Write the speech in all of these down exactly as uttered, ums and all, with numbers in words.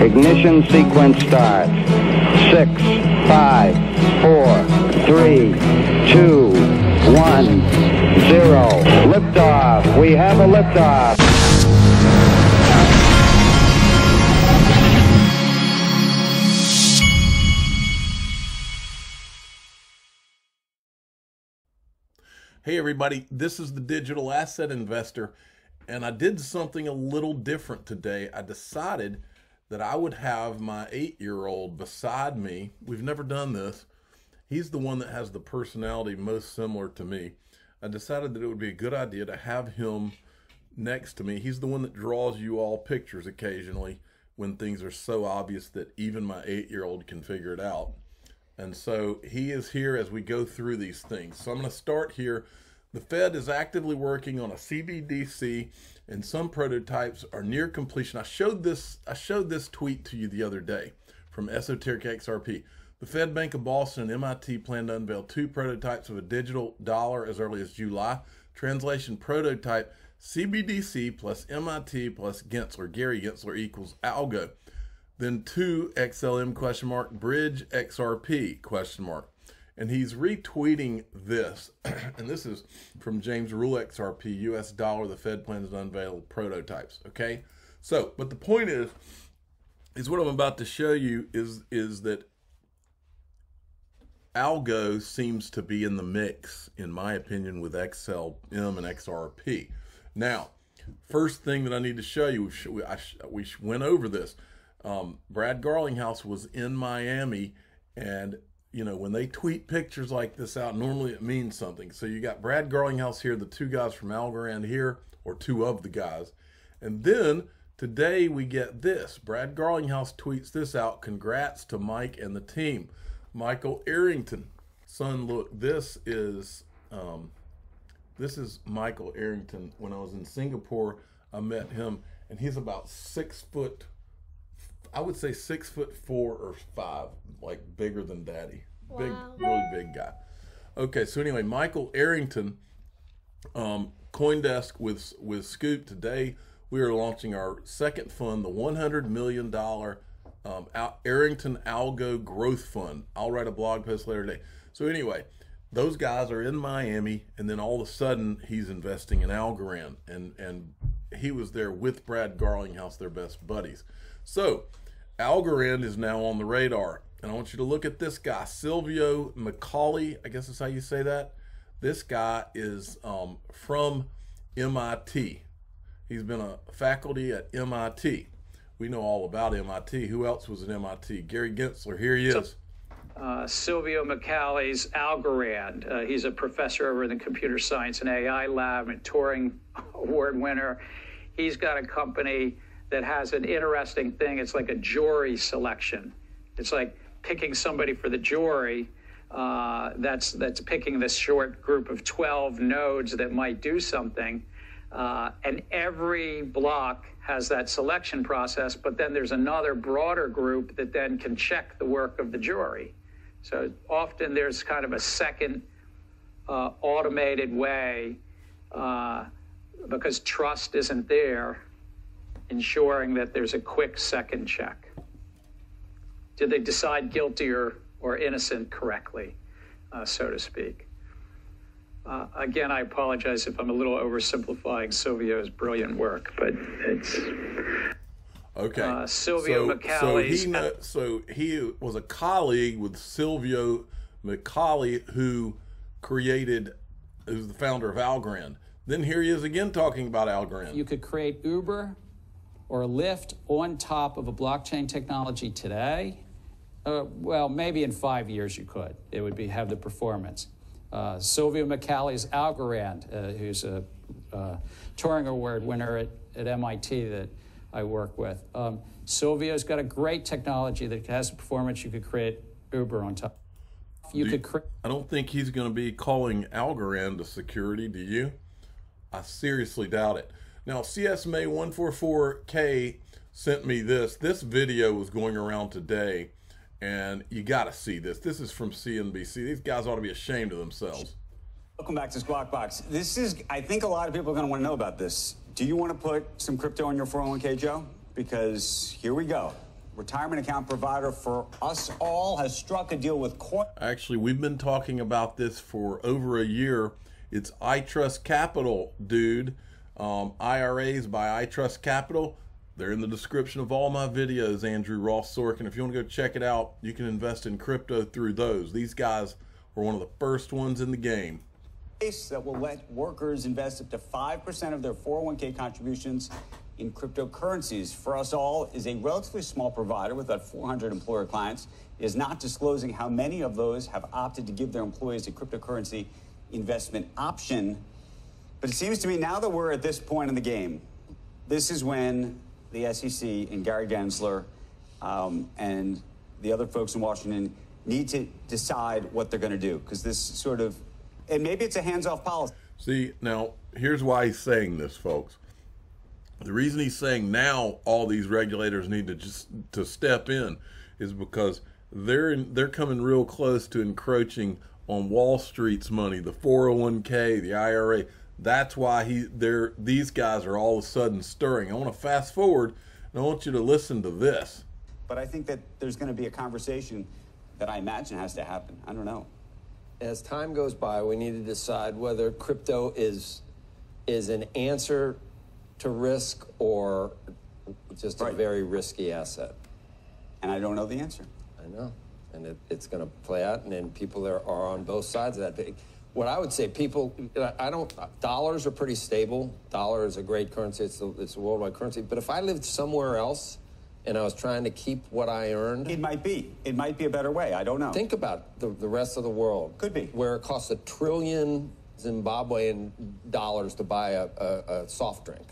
Ignition sequence starts. Six, five, four, three, two, one, zero. Liftoff. We have a liftoff. Hey everybody, this is the Digital Asset Investor, and I did something a little different today. I decided that I would have my eight-year-old beside me. We've never done this. He's the one that has the personality most similar to me. I decided that it would be a good idea to have him next to me. He's the one that draws you all pictures occasionally when things are so obvious that even my eight-year-old can figure it out. And so he is here as we go through these things. So I'm going to start here. The Fed is actively working on a C B D C, and some prototypes are near completion. I showed this, I showed this tweet to you the other day from Esoteric X R P. The Fed, Bank of Boston, and M I T plan to unveil two prototypes of a digital dollar as early as July. Translation: prototype C B D C plus M I T plus Gensler, Gary Gensler equals algo. Then two X L M question mark, bridge X R P question mark. And he's retweeting this. And this is from James Rule X R P, U S dollar, the Fed plans to unveil prototypes. Okay. So, but the point is, is what I'm about to show you is, is that algo seems to be in the mix, in my opinion, with X L M and X R P. Now, first thing that I need to show you, we, I, we went over this. Um, Brad Garlinghouse was in Miami, and you know, when they tweet pictures like this out, normally it means something. So you got Brad Garlinghouse here, the two guys from Algorand here, or two of the guys. And then today we get this. Brad Garlinghouse tweets this out. Congrats to Mike and the team. Michael Arrington. Son, look, this is, um, this is Michael Arrington. When I was in Singapore, I met him, and he's about six foot I would say six foot four or five, like bigger than daddy. Wow. Big, really big guy. Okay, so anyway, Michael Arrington, um, CoinDesk with, with Scoop. Today, we are launching our second fund, the one hundred million dollars um, Al Arrington Algo Growth Fund. I'll write a blog post later today. So anyway, those guys are in Miami, and then all of a sudden, he's investing in Algorand, and, and he was there with Brad Garlinghouse, their best buddies. So, Algorand is now on the radar, and I want you to look at this guy, Silvio Micali, I guess is how you say that. This guy is um, from M I T. He's been a faculty at M I T. We know all about M I T. Who else was at M I T? Gary Gensler, here he is. Uh, Silvio Micali's Algorand. Uh, he's a professor over in the Computer Science and A I Lab, and Turing Award winner. He's got a company that has an interesting thing. It's like a jury selection. It's like picking somebody for the jury. Uh, that's that's picking this short group of twelve nodes that might do something. Uh, and every block has that selection process, but then there's another broader group that then can check the work of the jury. So often there's kind of a second uh, automated way, uh, because trust isn't there, ensuring that there's a quick second check. Did they decide guilty or, or innocent correctly, uh, so to speak? Uh, again, I apologize if I'm a little oversimplifying Silvio's brilliant work, but it's... Okay. Uh, Silvio so, Micali's... So he, know, so he was a colleague with Silvio Micali, who created, who's the founder of Algorand. Then here he is again talking about Algorand. You could create Uber or Lyft on top of a blockchain technology today. Uh, well, maybe in five years you could. It would be have the performance. Uh, Silvio Micali's Algorand, uh, who's a uh, Turing Award winner at, at M I T that I work with. Um, Silvio's got a great technology that has the performance. You could create Uber on top. You do could. You, I don't think he's going to be calling Algorand a security. Do you? I seriously doubt it. Now, C S M A one forty-four K sent me this. This video was going around today, and you got to see this. This is from C N B C. These guys ought to be ashamed of themselves. Welcome back to Squawk Box. This is, I think a lot of people are going to want to know about this. Do you want to put some crypto in your four oh one K, Joe? Because here we go. retirement account provider for us all, has struck a deal with court. Actually, we've been talking about this for over a year. It's iTrustCapital, dude. Um, I R As by iTrustCapital. They're in the description of all my videos, Andrew Ross Sorkin. If you want to go check it out, you can invest in crypto through those. These guys were one of the first ones in the game. That will let workers invest up to five percent of their four oh one K contributions in cryptocurrencies. For us all is a relatively small provider with about four hundred employer clients. It is not disclosing how many of those have opted to give their employees a cryptocurrency investment option. But it seems to me now that we're at this point in the game, this is when the S E C and Gary Gensler um, and the other folks in Washington need to decide what they're going to do, because this sort of, and maybe it's a hands-off policy. See, now, here's why he's saying this, folks. The reason he's saying now all these regulators need to just to step in is because they're in, they're coming real close to encroaching on Wall Street's money, the four oh one K, the I R A. That's why he, they're, these guys are all of a sudden stirring. I want to fast forward, and I want you to listen to this. But I think that there's going to be a conversation that I imagine has to happen. I don't know. As time goes by, we need to decide whether crypto is is an answer to risk or just right. a very risky asset. And I don't know the answer. I know. And it, it's going to play out, and then people there are on both sides of that. What I would say, people, I don't, dollars are pretty stable. Dollar is a great currency. It's a, it's a worldwide currency. But if I lived somewhere else and I was trying to keep what I earned. It might be. It might be a better way. I don't know. Think about the, the rest of the world. Could be. Where it costs a trillion Zimbabwean dollars to buy a, a, a soft drink.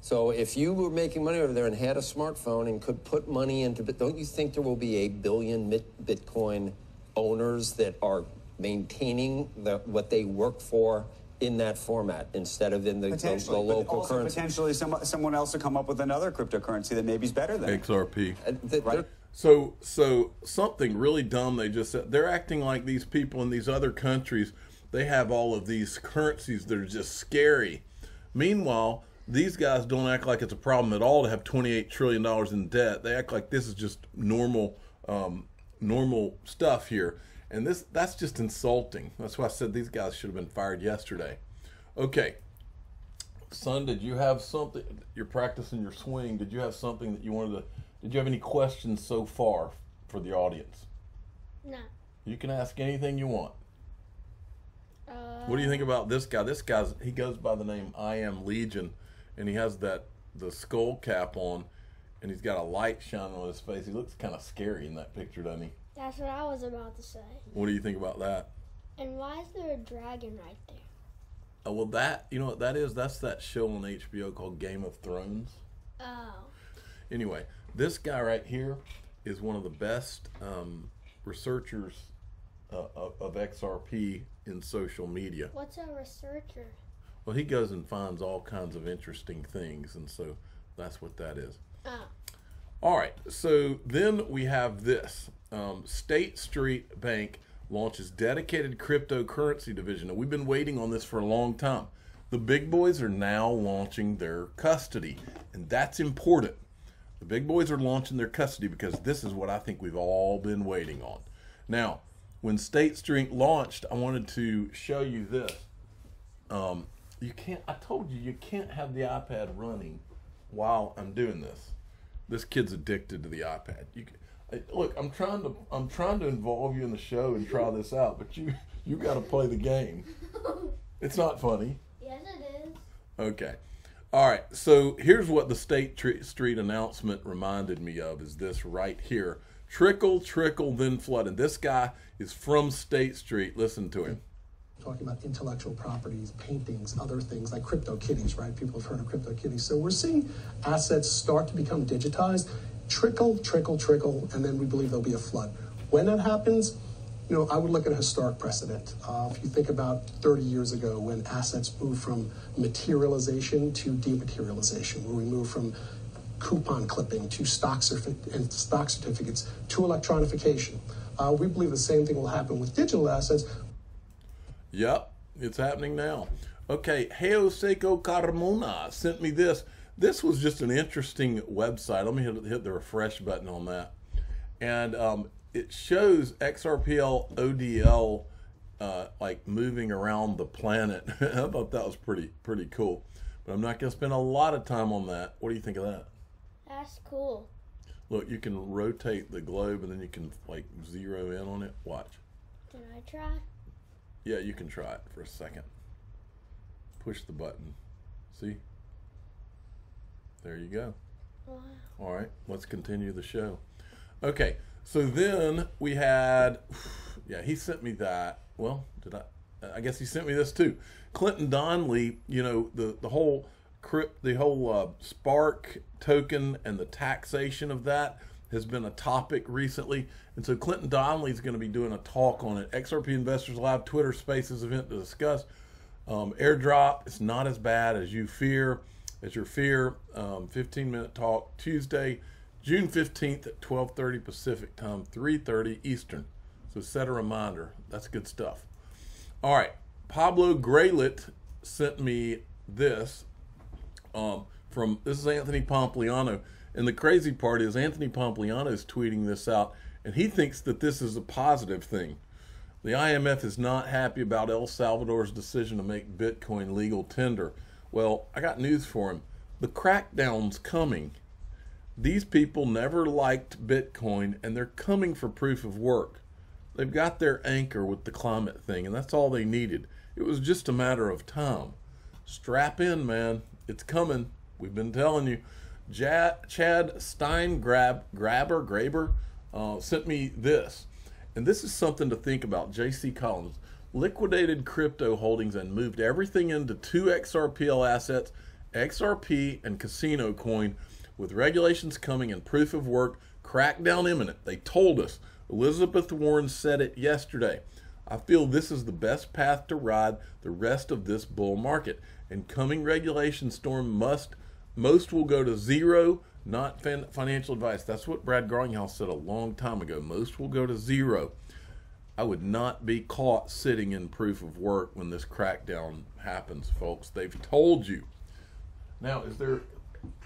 So if you were making money over there and had a smartphone and could put money into Bitcoin, don't you think there will be a billion Bitcoin owners that are maintaining the, what they work for in that format instead of in the, the, the local also currency. Potentially some, someone else will come up with another cryptocurrency that maybe is better than X R P. Uh, the, right. So, so something really dumb they just said. They're acting like these people in these other countries, they have all of these currencies that are just scary. Meanwhile, these guys don't act like it's a problem at all to have twenty-eight trillion dollars in debt. They act like this is just normal, um, normal stuff here. And this, that's just insulting. That's why I said these guys should have been fired yesterday. Okay. Son, did you have something? You're practicing your swing. Did you have something that you wanted to, did you have any questions so far for the audience? No. You can ask anything you want. Uh, what do you think about this guy? This guy's, he goes by the name I Am Legion, and he has that, the skull cap on, and he's got a light shining on his face. He looks kind of scary in that picture, doesn't he? That's what I was about to say. What do you think about that? And why is there a dragon right there? Oh, well, that, you know what that is? That's that show on H B O called Game of Thrones. Oh. Anyway, this guy right here is one of the best um, researchers uh, of, of X R P in social media. What's a researcher? Well, he goes and finds all kinds of interesting things, and so that's what that is. Oh. All right, so then we have this. Um, State Street Bank launches dedicated cryptocurrency division. And we've been waiting on this for a long time. The big boys are now launching their custody, and that's important. The big boys are launching their custody because this is what I think we've all been waiting on. Now, when State Street launched, I wanted to show you this. Um, you can't, I told you, you can't have the iPad running while I'm doing this. This kid's addicted to the iPad. You can, Look, I'm trying to I'm trying to involve you in the show and try this out, but you you got to play the game. It's not funny. Yes, it is. Okay, all right. So here's what the State Street announcement reminded me of: is this right here? Trickle, trickle, then flood. And this guy is from State Street. Listen to him. Talking about intellectual properties, paintings, other things like crypto kitties, right? People have heard of crypto kitties. So we're seeing assets start to become digitized. Trickle, trickle, trickle, and then we believe there'll be a flood. When that happens, you know, I would look at a historic precedent. Uh, if you think about thirty years ago when assets moved from materialization to dematerialization, where we moved from coupon clipping to stock, and stock certificates to electronification. Uh, we believe the same thing will happen with digital assets. Yep, it's happening now. Okay, Heoseco Carmona sent me this. this was just an interesting website. Let me hit, hit the refresh button on that. And um, it shows X R P L, O D L, uh, like moving around the planet. I thought that was pretty, pretty cool. But I'm not going to spend a lot of time on that. What do you think of that? That's cool. Look, you can rotate the globe and then you can like zero in on it. Watch. Can I try? Yeah, you can try it for a second. Push the button. See? There you go. Wow. All right, let's continue the show. Okay, so then we had, yeah, he sent me that. Well, did I? I guess he sent me this too. Clinton Donnelly, you know, the, the whole crypt, the whole uh, Spark token and the taxation of that has been a topic recently. And so Clinton Donnelly is going to be doing a talk on it. X R P Investors Live Twitter Spaces event to discuss. Um, airdrop, it's not as bad as you fear, as your fear. Um, fifteen minute talk Tuesday, June fifteenth at twelve thirty Pacific time, three thirty Eastern. So set a reminder. That's good stuff. All right, Pablo Graylett sent me this um, from, this is Anthony Pompliano. And the crazy part is Anthony Pompliano is tweeting this out, and he thinks that this is a positive thing. The I M F is not happy about El Salvador's decision to make Bitcoin legal tender. Well, I got news for him. The crackdown's coming. These people never liked Bitcoin, and they're coming for proof of work. They've got their anchor with the climate thing, and that's all they needed. It was just a matter of time. Strap in, man. It's coming. We've been telling you. Chad Stein Grab, Grabber, Graber uh, sent me this. And this is something to think about. J C Collins liquidated crypto holdings and moved everything into two X R P L assets, X R P and Casino Coin, with regulations coming and proof of work, crackdown imminent. They told us. Elizabeth Warren said it yesterday. I feel this is the best path to ride the rest of this bull market. And coming regulation storm must, most will go to zero, not fin financial advice. That's what Brad Garlinghouse said a long time ago. Most will go to zero. I would not be caught sitting in proof of work when this crackdown happens, folks. They've told you. Now, is there,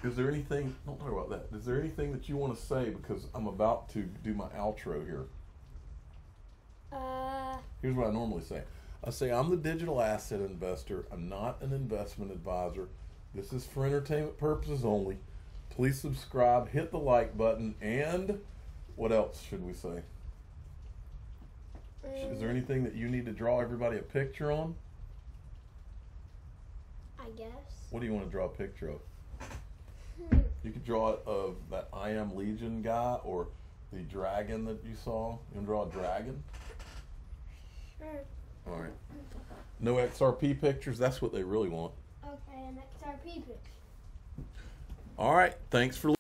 is there anything, don't worry about that. Is there anything that you want to say? Because I'm about to do my outro here. Uh, Here's what I normally say. I say, I'm the digital asset investor. I'm not an investment advisor. This is for entertainment purposes only. Please subscribe, hit the like button, and what else should we say? Um, is there anything that you need to draw everybody a picture on? I guess. What do you want to draw a picture of? You could draw it of that I Am Legion guy or the dragon that you saw. You can draw a dragon? Sure. All right. No X R P pictures. That's what they really want. Okay, an X R P picture. All right. Thanks for listening.